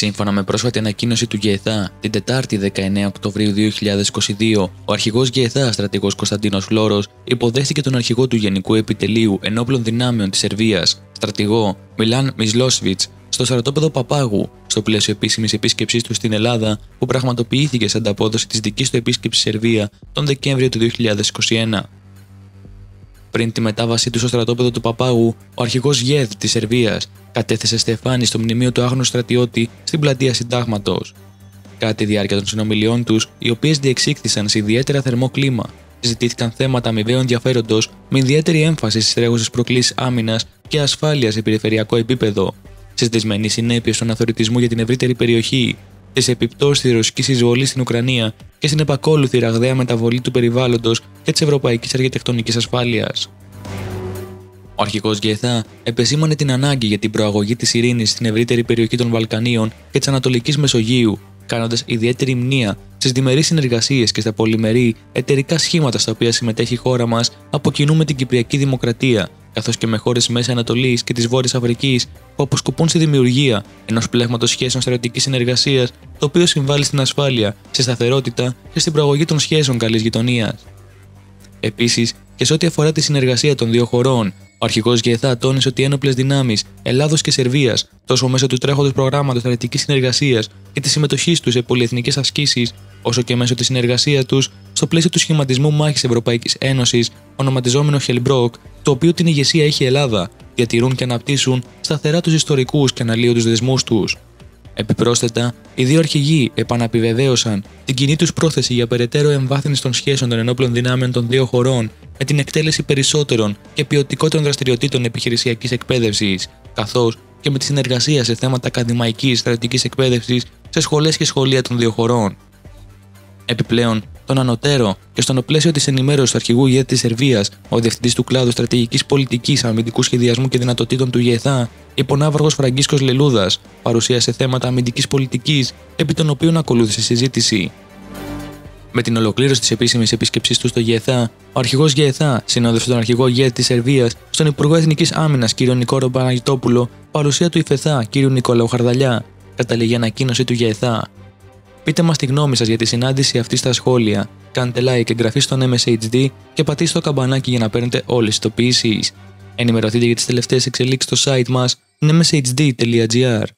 Σύμφωνα με πρόσφατη ανακοίνωση του ΓΕΕΘΑ, την Τετάρτη 19 Οκτωβρίου 2022, ο αρχηγός ΓΕΕΘΑ, στρατηγός Κωνσταντίνος Φλώρος, υποδέχθηκε τον αρχηγό του Γενικού Επιτελείου Ενόπλων Δυνάμεων της Σερβίας, στρατηγό Milan Mojsilović, στο στρατόπεδο Παπάγου, στο πλαίσιο επίσημης επίσκεψής του στην Ελλάδα, που πραγματοποιήθηκε σε ανταπόδοση της δικής του επίσκεψης Σερβία τον Δεκέμβριο του 2021. Πριν τη μετάβασή του στο στρατόπεδο του Παπάγου, ο αρχηγός ΓΕΕΔ της Σερβίας κατέθεσε στεφάνι στο μνημείο του άγνωστου στρατιώτη στην πλατεία Συντάγματος. Κατά τη διάρκεια των συνομιλιών τους, οι οποίες διεξήχθησαν σε ιδιαίτερα θερμό κλίμα, συζητήθηκαν θέματα αμοιβαίου ενδιαφέροντος με ιδιαίτερη έμφαση στις τρέχουσες προκλήσεις άμυνας και ασφάλειας σε περιφερειακό επίπεδο, στις δυσμενείς συνέπειες του αναθωρητισμού για την ευρύτερη περιοχή, τις επιπτώσεις της ρωσικής εισβολής στην Ουκρανία και στην επακόλουθη ραγδαία μεταβολή του περιβάλλοντος και της ευρωπαϊκής αρχιτεκτονικής ασφάλειας. Ο αρχηγός ΓΕΕΘΑ επεσήμανε την ανάγκη για την προαγωγή της ειρήνης στην ευρύτερη περιοχή των Βαλκανίων και της Ανατολικής Μεσογείου, κάνοντας ιδιαίτερη μνεία στις διμερείς συνεργασίες και στα πολυμερή εταιρικά σχήματα στα οποία συμμετέχει η χώρα μας από κοινού με την Κυπριακή Δημοκρατία, καθώς και με χώρες της Μέσης Ανατολής και της Βόρειας Αφρικής, που αποσκοπούν στη δημιουργία ενός πλέγματος σχέσεων στρατηγικής συνεργασίας, το οποίο συμβάλλει στην ασφάλεια, στη σταθερότητα και στην προαγωγή των σχέσεων καλής γειτονίας. Επίσης, και σε ό,τι αφορά τη συνεργασία των δύο χωρών, ο αρχηγός ΓΕΕΘΑ τόνισε ότι οι ένοπλες δυνάμεις Ελλάδος και Σερβίας, τόσο μέσω του τρέχοντος προγράμματος στρατηγικής συνεργασίας και της συμμετοχής τους σε πολυεθνικές ασκήσεις, όσο και μέσω της συνεργασίας τους στο πλαίσιο του σχηματισμού μάχης Ευρωπαϊκής Ένωσης, ονοματιζόμενο Χελμπρόκ, το οποίο την ηγεσία έχει η Ελλάδα, διατηρούν και αναπτύσσουν σταθερά τους ιστορικούς και αναλύοντους δεσμούς τους. Επιπρόσθετα, οι δύο αρχηγοί επαναπιβεβαίωσαν την κοινή τους πρόθεση για περαιτέρω εμβάθυνση των σχέσεων των ενόπλων δυνάμεων των δύο χωρών με την εκτέλεση περισσότερων και ποιοτικότερων δραστηριοτήτων επιχειρησιακής εκπαίδευσης, καθώς και με τη συνεργασία σε θέματα ακαδημαϊκής στρατηγικής εκπαίδευσης σε σχολές και σχολεία των δύο χωρών. Επιπλέον, τον ανωτέρω και στον πλαίσιο της ενημέρωσης του αρχηγού ΓΕΕΘ της Σερβίας, ο διευθυντής του κλάδου στρατηγικής πολιτικής, αμυντικού σχεδιασμού και δυνατοτήτων του ΓΕΕΘΑ, υποναύαρχος Φραγκίσκο Λελούδα, παρουσίασε θέματα αμυντικής πολιτικής, επί των οποίων ακολούθησε συζήτηση. Με την ολοκλήρωση της επίσημης επίσκεψής του στο ΓΕΕΘΑ, ο αρχηγός ΓΕΕΘΑ συνόδευσε τον αρχηγό ΓΕΕΘ της Σερβίας στον Υπουργό Εθνικής Άμυνας κ. Νικόρο Παναγιώτοπουλο, παρουσία του ΙΦΕΘΑ κ. Νικόλαου Χαρδαλιά, καταλήγει ανακοίνωση του ΓΕΕΘΑ. Πείτε μας τη γνώμη σας για τη συνάντηση αυτή στα σχόλια, κάντε like, εγγραφή στον MSHD και πατήστε το καμπανάκι για να παίρνετε όλες τις ειδοποιήσεις. Ενημερωθείτε για τις τελευταίες εξελίξεις στο site μας mshd.gr.